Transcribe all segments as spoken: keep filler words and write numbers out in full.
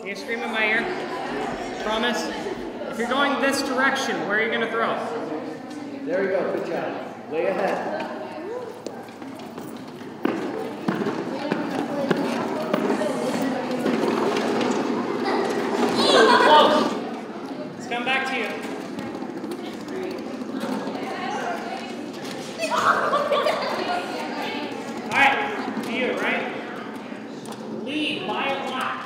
Can you scream in my ear? Promise? If you're going this direction, where are you going to throw? There we go. Good job. Lay ahead. Close. Let's come back to you. Alright, to you, right? Lead by a block.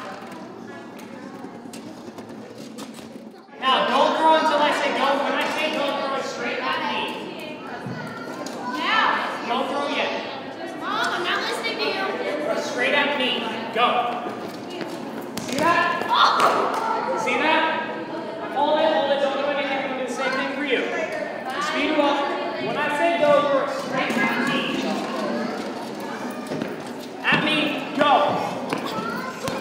Now, don't throw until I say go. When I say go, throw it straight at me. Now. Don't throw yet. Mom, I'm not listening to you. Throw straight at me. Go. See that? Oh. See that? Hold it, hold it, don't do anything, I'm going to do the same thing for you. Speed it up. When I say go, work straight at me. At me, go. See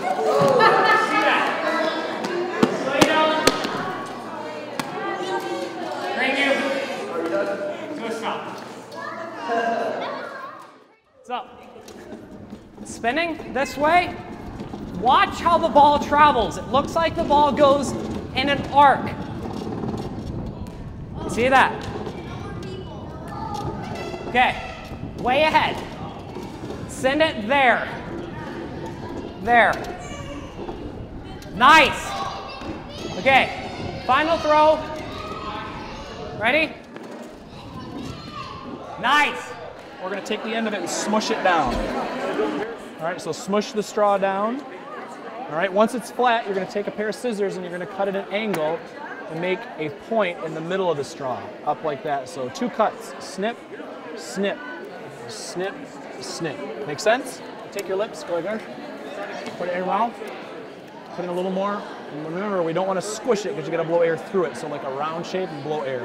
that? Slow you down. Thank you. Are you done? Do a stop. So, spinning this way. Watch how the ball travels. It looks like the ball goes in an arc. See that? Okay, way ahead. Send it there. There. Nice. Okay, final throw. Ready? Nice. We're gonna take the end of it and smush it down. All right, so smush the straw down. All right, once it's flat, you're gonna take a pair of scissors and you're gonna cut at an angle and make a point in the middle of the straw, up like that. So two cuts, snip, snip, snip, snip. Make sense? Take your lips, go like there, put it in your mouth, put in a little more. And remember, we don't wanna squish it because you gotta blow air through it. So like a round shape and blow air.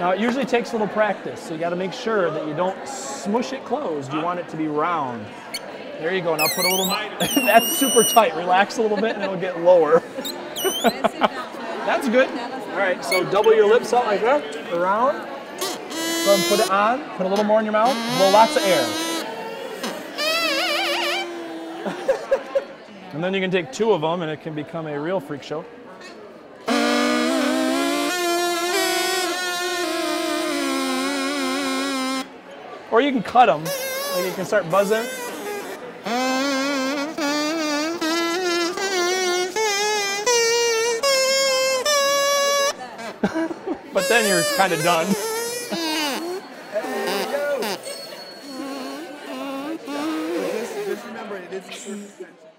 Now it usually takes a little practice, so you gotta make sure that you don't smush it closed. You want it to be round. There you go, now put a little, that's super tight. Relax a little bit and it'll get lower. That's good. All right, so double your lips out like that, around. Go and put it on, put a little more in your mouth, blow lots of air. And then you can take two of them and it can become a real freak show. Or you can cut them, like you can start buzzing. But then you're kind of done. Just remember, it is a circumstance.